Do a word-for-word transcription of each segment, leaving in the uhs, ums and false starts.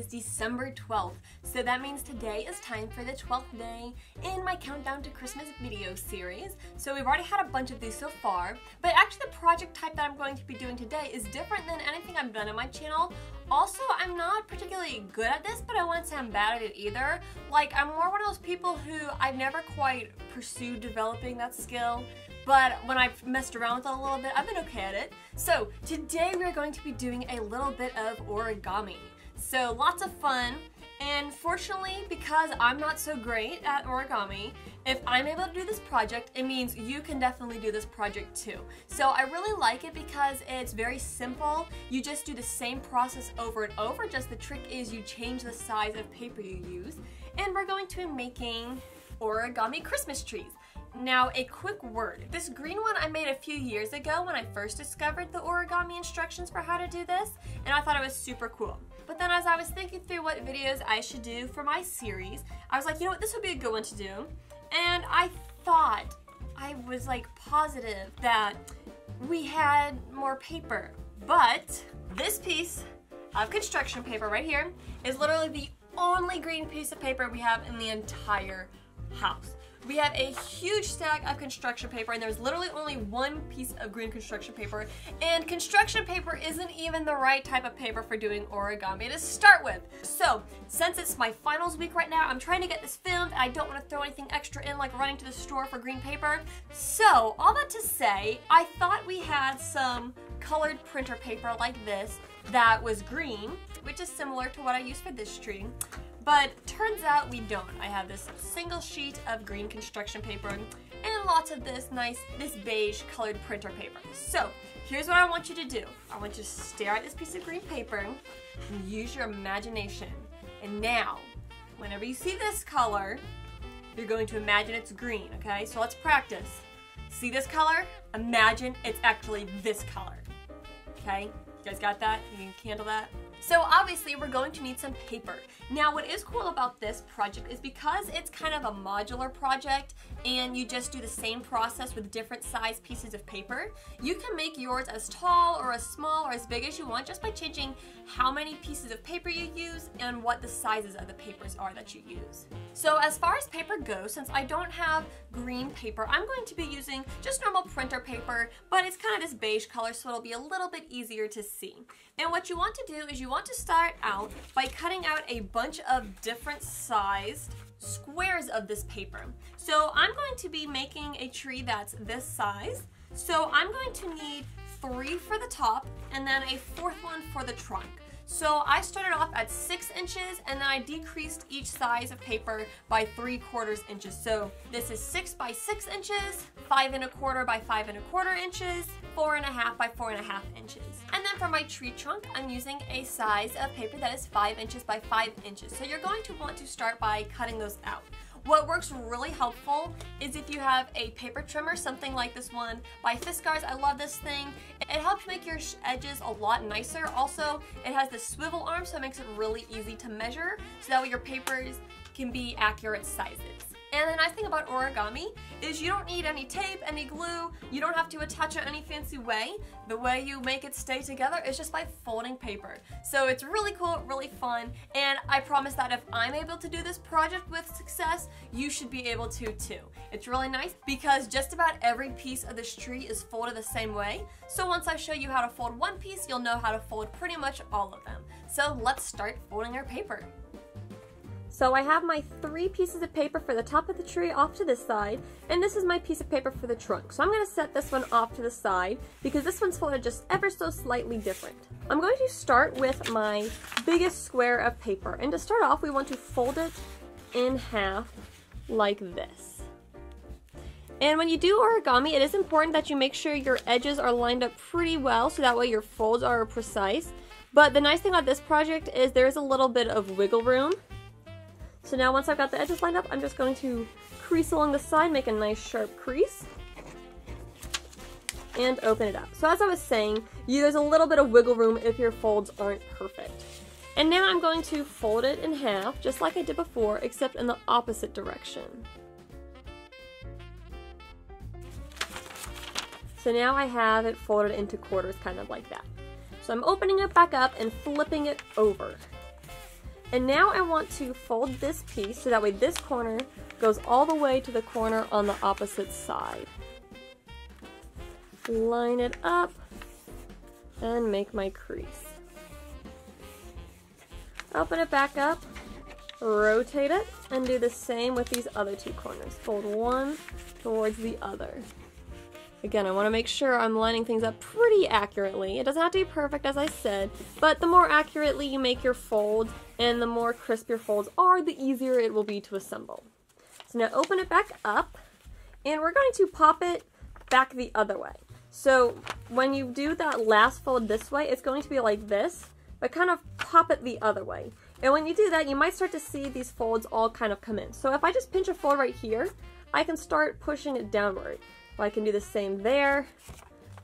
is December twelfth, so that means today is time for the twelfth day in my Countdown to Christmas video series. So we've already had a bunch of these so far, but actually the project type that I'm going to be doing today is different than anything I've done on my channel. Also, I'm not particularly good at this, but I wouldn't say I'm bad at it either. Like, I'm more one of those people who I've never quite pursued developing that skill, but when I've messed around with it a little bit, I've been okay at it. So today we're going to be doing a little bit of origami. So lots of fun, and fortunately, because I'm not so great at origami, if I'm able to do this project, it means you can definitely do this project too. So I really like it because it's very simple. You just do the same process over and over, just the trick is you change the size of paper you use. And we're going to be making origami Christmas trees. Now, a quick word. This green one I made a few years ago when I first discovered the origami instructions for how to do this, and I thought it was super cool. But then as I was thinking through what videos I should do for my series, I was like, you know what, this would be a good one to do. And I thought, I was like positive that we had more paper, but this piece of construction paper right here is literally the only green piece of paper we have in the entire house. We have a huge stack of construction paper, and there's literally only one piece of green construction paper, and construction paper isn't even the right type of paper for doing origami to start with. So since it's my finals week right now, I'm trying to get this filmed, and I don't want to throw anything extra in like running to the store for green paper. So all that to say, I thought we had some colored printer paper like this that was green, which is similar to what I used for this tree. But turns out we don't. I have this single sheet of green construction paper and lots of this nice, this beige colored printer paper. So here's what I want you to do. I want you to stare at this piece of green paper and use your imagination. And now, whenever you see this color, you're going to imagine it's green, okay? So let's practice. See this color? Imagine it's actually this color, okay? You guys got that? You can handle that? So obviously we're going to need some paper. Now what is cool about this project is because it's kind of a modular project and you just do the same process with different size pieces of paper, you can make yours as tall or as small or as big as you want just by changing how many pieces of paper you use and what the sizes of the papers are that you use. So as far as paper goes, since I don't have green paper, I'm going to be using just normal printer paper, but it's kind of this beige color, so it'll be a little bit easier to see. And what you want to do is you You want to start out by cutting out a bunch of different sized squares of this paper. So I'm going to be making a tree that's this size. So I'm going to need three for the top and then a fourth one for the trunk. So I started off at six inches and then I decreased each size of paper by three quarters inches. So this is six by six inches, five and a quarter by five and a quarter inches, four and a half by four and a half inches. And then for my tree trunk, I'm using a size of paper that is five inches by five inches. So you're going to want to start by cutting those out. What works really helpful is if you have a paper trimmer, something like this one by Fiskar's. I love this thing. It helps make your edges a lot nicer. Also, it has this swivel arm, so it makes it really easy to measure, so that way your papers can be accurate sizes. And the nice thing about origami is you don't need any tape, any glue, you don't have to attach it any fancy way. The way you make it stay together is just by folding paper. So it's really cool, really fun, and I promise that if I'm able to do this project with success, you should be able to too. It's really nice because just about every piece of this tree is folded the same way. So once I show you how to fold one piece, you'll know how to fold pretty much all of them. So let's start folding our paper. So I have my three pieces of paper for the top of the tree off to this side, and this is my piece of paper for the trunk. So I'm going to set this one off to the side because this one's folded just ever so slightly different. I'm going to start with my biggest square of paper, and to start off we want to fold it in half like this. And when you do origami, it is important that you make sure your edges are lined up pretty well so that way your folds are precise. But the nice thing about this project is there is a little bit of wiggle room. So now once I've got the edges lined up, I'm just going to crease along the side, make a nice sharp crease, and open it up. So as I was saying, you, there's a little bit of wiggle room if your folds aren't perfect. And now I'm going to fold it in half, just like I did before, except in the opposite direction. So now I have it folded into quarters, kind of like that. So I'm opening it back up and flipping it over. And now I want to fold this piece so that way this corner goes all the way to the corner on the opposite side. Line it up and make my crease. Open it back up, rotate it, and do the same with these other two corners. Fold one towards the other. Again, I want to make sure I'm lining things up pretty accurately. It doesn't have to be perfect, as I said, but the more accurately you make your folds and the more crisp your folds are, the easier it will be to assemble. So now open it back up, and we're going to pop it back the other way. So when you do that last fold this way, it's going to be like this, but kind of pop it the other way. And when you do that, you might start to see these folds all kind of come in. So if I just pinch a fold right here, I can start pushing it downward. I can do the same there,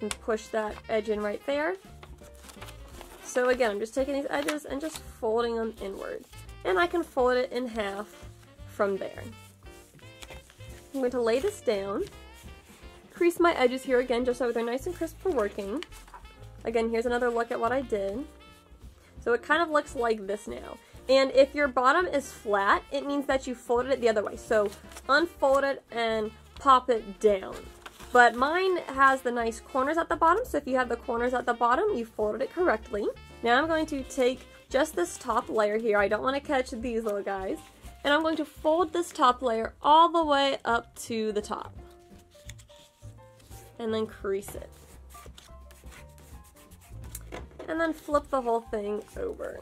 and push that edge in right there. So again, I'm just taking these edges and just folding them inward. And I can fold it in half from there. I'm going to lay this down, crease my edges here again just so they're nice and crisp for working. Again, here's another look at what I did. So it kind of looks like this now. And if your bottom is flat, it means that you folded it the other way. So unfold it and pop it down. But mine has the nice corners at the bottom, so if you have the corners at the bottom, you folded it correctly. Now I'm going to take just this top layer here, I don't want to catch these little guys, and I'm going to fold this top layer all the way up to the top. And then crease it. And then flip the whole thing over.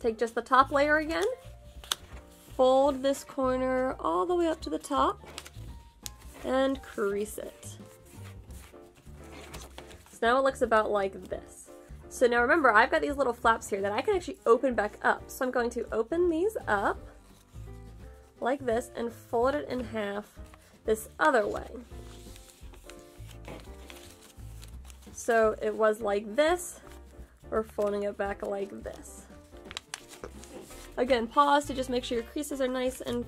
Take just the top layer again, fold this corner all the way up to the top, and crease it. So now it looks about like this. So now remember, I've got these little flaps here that I can actually open back up. So I'm going to open these up like this and fold it in half this other way. So it was like this, we're folding it back like this. Again, pause to just make sure your creases are nice and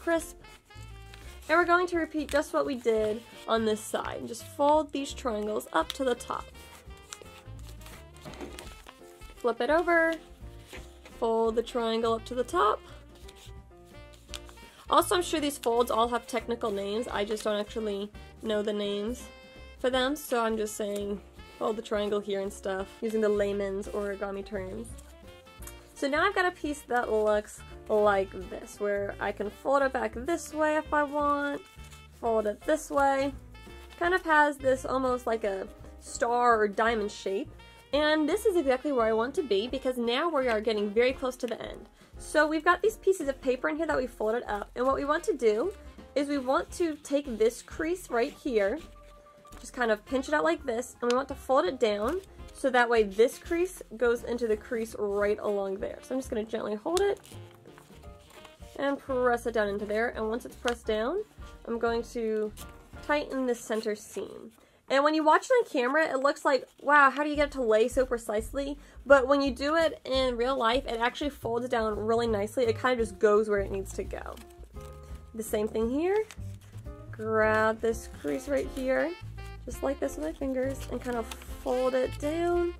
crisp. And we're going to repeat just what we did on this side. Just fold these triangles up to the top. Flip it over, fold the triangle up to the top. Also, I'm sure these folds all have technical names. I just don't actually know the names for them, so I'm just saying fold the triangle here and stuff, using the layman's origami terms. So now I've got a piece that looks like this, where I can fold it back this way if I want, fold it this way. Kind of has this almost like a star or diamond shape, and this is exactly where I want to be because now we are getting very close to the end. So we've got these pieces of paper in here that we folded up, and what we want to do is we want to take this crease right here, just kind of pinch it out like this, and we want to fold it down so that way this crease goes into the crease right along there. So I'm just going to gently hold it and press it down into there, and once it's pressed down, I'm going to tighten the center seam. And when you watch it on camera, it looks like, wow, how do you get it to lay so precisely? But when you do it in real life, it actually folds down really nicely. It kind of just goes where it needs to go. The same thing here. Grab this crease right here, just like this with my fingers, and kind of fold it down.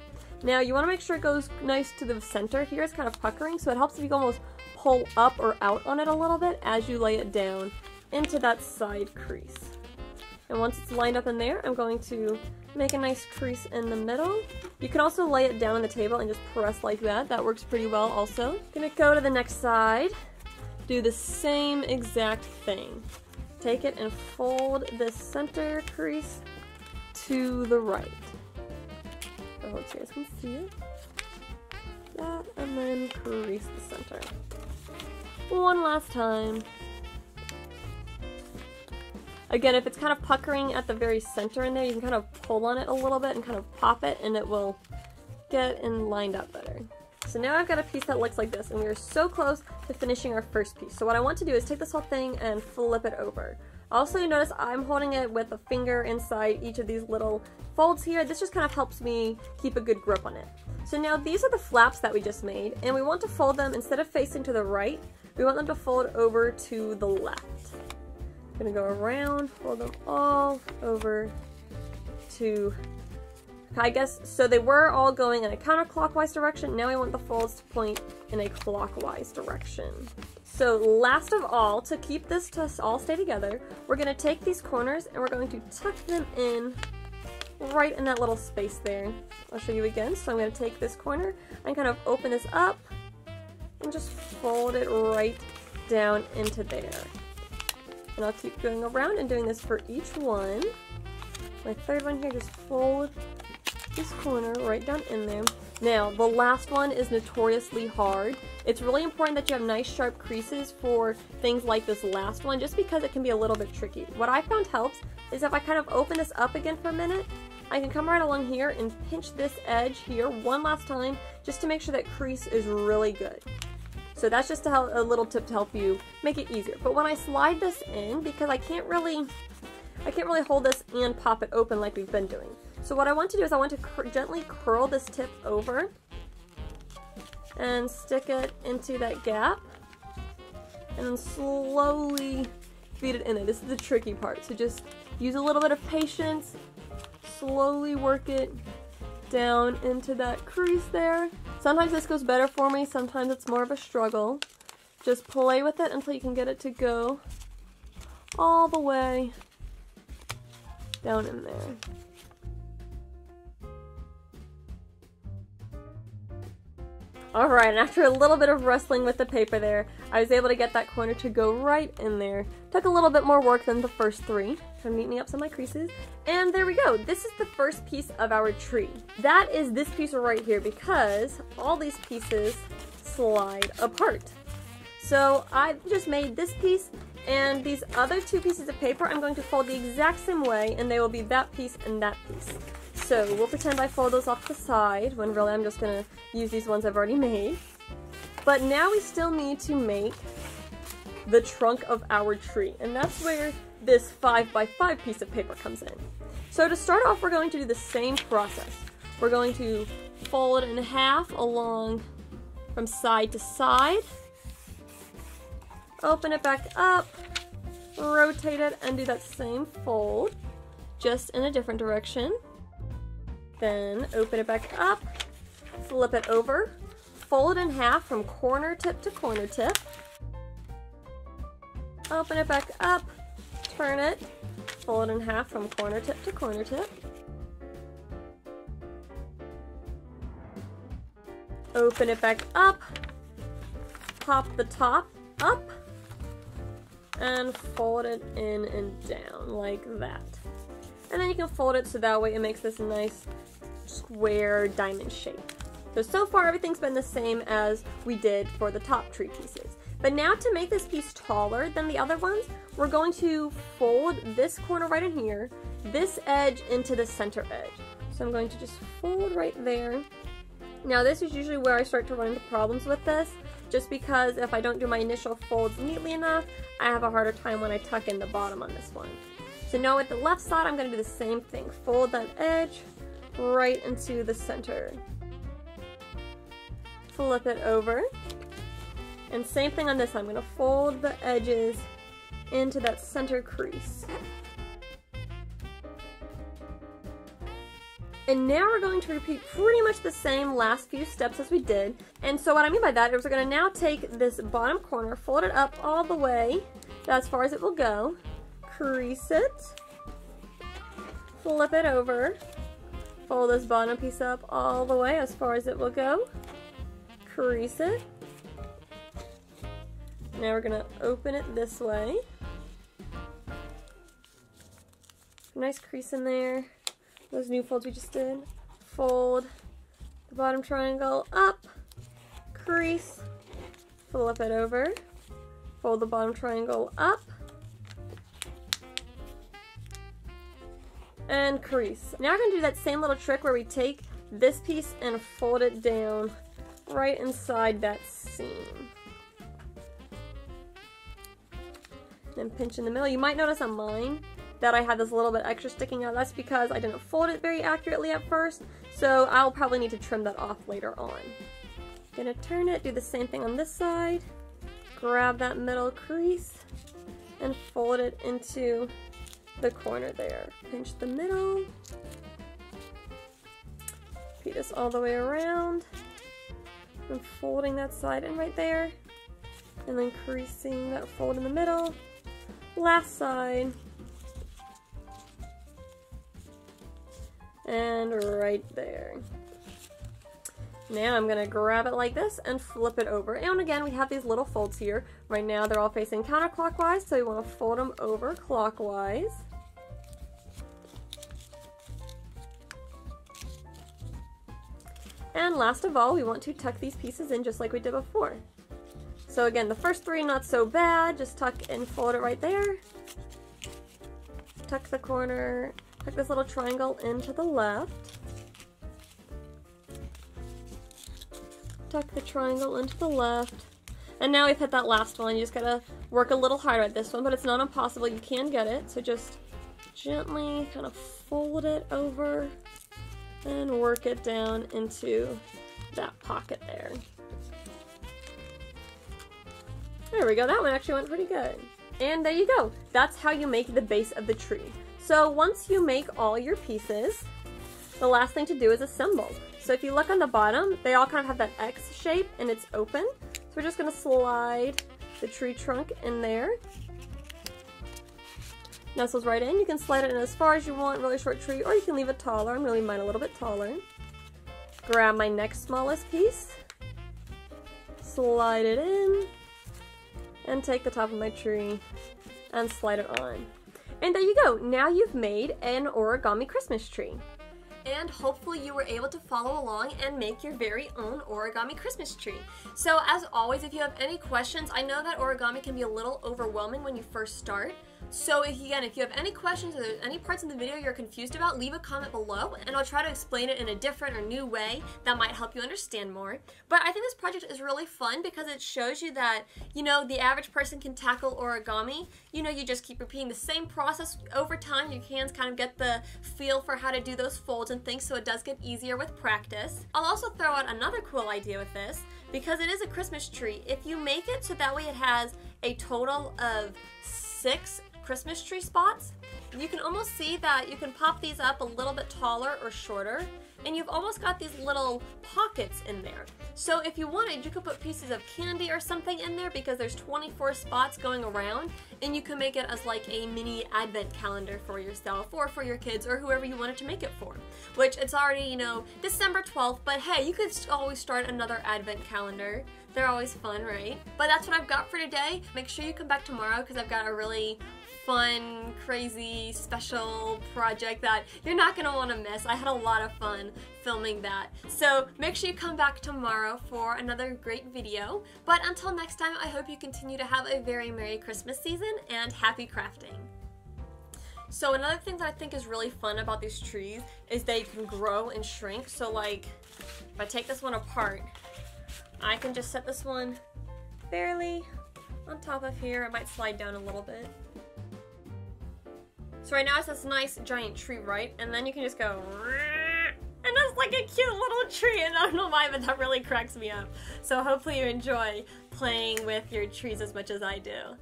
Now you want to make sure it goes nice to the center here. It's kind of puckering, so it helps if you go almost pull up or out on it a little bit as you lay it down into that side crease. And once it's lined up in there, I'm going to make a nice crease in the middle. You can also lay it down on the table and just press like that. That works pretty well also. I'm gonna go to the next side, do the same exact thing. Take it and fold this center crease to the right. I hope you guys can see it. That, and then crease the center. One last time. Again, if it's kind of puckering at the very center in there, you can kind of pull on it a little bit and kind of pop it, and it will get in lined up better. So now I've got a piece that looks like this, and we are so close to finishing our first piece. So what I want to do is take this whole thing and flip it over. Also, you notice I'm holding it with a finger inside each of these little folds here. This just kind of helps me keep a good grip on it. So now these are the flaps that we just made, and we want to fold them, instead of facing to the right, we want them to fold over to the left. I'm gonna go around, fold them all over to I guess, so they were all going in a counterclockwise direction. Now I want the falls to point in a clockwise direction. So last of all, to keep this to all stay together, we're going to take these corners and we're going to tuck them in right in that little space there. I'll show you again. So I'm going to take this corner and kind of open this up and just fold it right down into there. And I'll keep going around and doing this for each one. My third one here, just fold this corner right down in there. Now, the last one is notoriously hard. It's really important that you have nice sharp creases for things like this last one, just because it can be a little bit tricky. What I found helps is if I kind of open this up again for a minute, I can come right along here and pinch this edge here one last time, just to make sure that crease is really good. So that's just a, a little tip to help you make it easier. But when I slide this in, because I can't really, I can't really hold this and pop it open like we've been doing. So what I want to do is I want to cr- gently curl this tip over and stick it into that gap and then slowly feed it in there. This is the tricky part. So just use a little bit of patience, slowly work it down into that crease there. Sometimes this goes better for me, sometimes it's more of a struggle. Just play with it until you can get it to go all the way down in there. Alright, and after a little bit of wrestling with the paper there, I was able to get that corner to go right in there. Took a little bit more work than the first three to meet me up some of my creases. And there we go. This is the first piece of our tree. That is this piece right here because all these pieces slide apart. So I just made this piece and these other two pieces of paper I'm going to fold the exact same way and they will be that piece and that piece. So we'll pretend I fold those off the side when really I'm just going to use these ones I've already made. But now we still need to make the trunk of our tree, and that's where this five by five piece of paper comes in. So to start off, we're going to do the same process. We're going to fold it in half along from side to side, open it back up, rotate it, and do that same fold, just in a different direction. Then open it back up, flip it over, fold it in half from corner tip to corner tip, open it back up, turn it, fold it in half from corner tip to corner tip, open it back up, pop the top up, and fold it in and down like that. And then you can fold it so that way it makes this nice square diamond shape. So, so far everything's been the same as we did for the top tree pieces. But now to make this piece taller than the other ones, we're going to fold this corner right in here, this edge into the center edge. So I'm going to just fold right there. Now this is usually where I start to run into problems with this, just because if I don't do my initial folds neatly enough, I have a harder time when I tuck in the bottom on this one. So now at the left side, I'm going to do the same thing. Fold that edge right into the center. Flip it over. And same thing on this side. I'm going to fold the edges into that center crease. And now we're going to repeat pretty much the same last few steps as we did. And so what I mean by that is we're going to now take this bottom corner, fold it up all the way as far as it will go. Crease it, flip it over, fold this bottom piece up all the way as far as it will go, crease it. Now we're going to open it this way. Nice crease in there, those new folds we just did. Fold the bottom triangle up, crease, flip it over, fold the bottom triangle up, and crease. Now we're going to do that same little trick where we take this piece and fold it down right inside that seam. Then pinch in the middle. You might notice on mine that I had this little bit extra sticking out. That's because I didn't fold it very accurately at first, so I'll probably need to trim that off later on. I'm going to turn it, do the same thing on this side, grab that middle crease, and fold it into the corner there. Pinch the middle, do this all the way around. I'm folding that side in right there, and then creasing that fold in the middle. Last side. And right there. Now I'm going to grab it like this and flip it over. And again, we have these little folds here. Right now they're all facing counterclockwise, so you want to fold them over clockwise. And last of all, we want to tuck these pieces in just like we did before. So again, the first three, not so bad. Just tuck and fold it right there. Tuck the corner, tuck this little triangle into the left. Tuck the triangle into the left. And now we've hit that last one. You just gotta work a little harder at this one, but it's not impossible. You can get it. So just gently kind of fold it over and work it down into that pocket there. There we go, that one actually went pretty good. And there you go, that's how you make the base of the tree. So once you make all your pieces, the last thing to do is assemble. So if you look on the bottom, they all kind of have that X shape and it's open. So we're just gonna slide the tree trunk in there. Nestles right in, you can slide it in as far as you want, really short tree, or you can leave it taller. I'm gonna leave mine a little bit taller. Grab my next smallest piece, slide it in, and take the top of my tree and slide it on. And there you go, now you've made an origami Christmas tree. And hopefully you were able to follow along and make your very own origami Christmas tree. So as always, if you have any questions, I know that origami can be a little overwhelming when you first start. So if, again, if you have any questions or there's any parts in the video you're confused about, leave a comment below and I'll try to explain it in a different or new way that might help you understand more. But I think this project is really fun because it shows you that, you know, the average person can tackle origami. You know, you just keep repeating the same process over time. Your hands kind of get the feel for how to do those folds and things, so it does get easier with practice. I'll also throw out another cool idea with this, because it is a Christmas tree. If you make it so that way it has a total of six Christmas tree spots, you can almost see that you can pop these up a little bit taller or shorter, and you've almost got these little pockets in there. So if you wanted, you could put pieces of candy or something in there, because there's twenty-four spots going around, and you can make it as like a mini advent calendar for yourself or for your kids or whoever you wanted to make it for. Which it's already, you know, December twelfth, but hey, you could always start another advent calendar. They're always fun, right? But that's what I've got for today. Make sure you come back tomorrow, because I've got a really fun, crazy, special project that you're not gonna wanna miss. I had a lot of fun filming that. So make sure you come back tomorrow for another great video. But until next time, I hope you continue to have a very Merry Christmas season and happy crafting. So another thing that I think is really fun about these trees is they can grow and shrink. So like, if I take this one apart, I can just set this one barely on top of here. It might slide down a little bit. So right now it's this nice giant tree, right? And then you can just go, and that's like a cute little tree, and I don't know why, but that really cracks me up. So hopefully you enjoy playing with your trees as much as I do.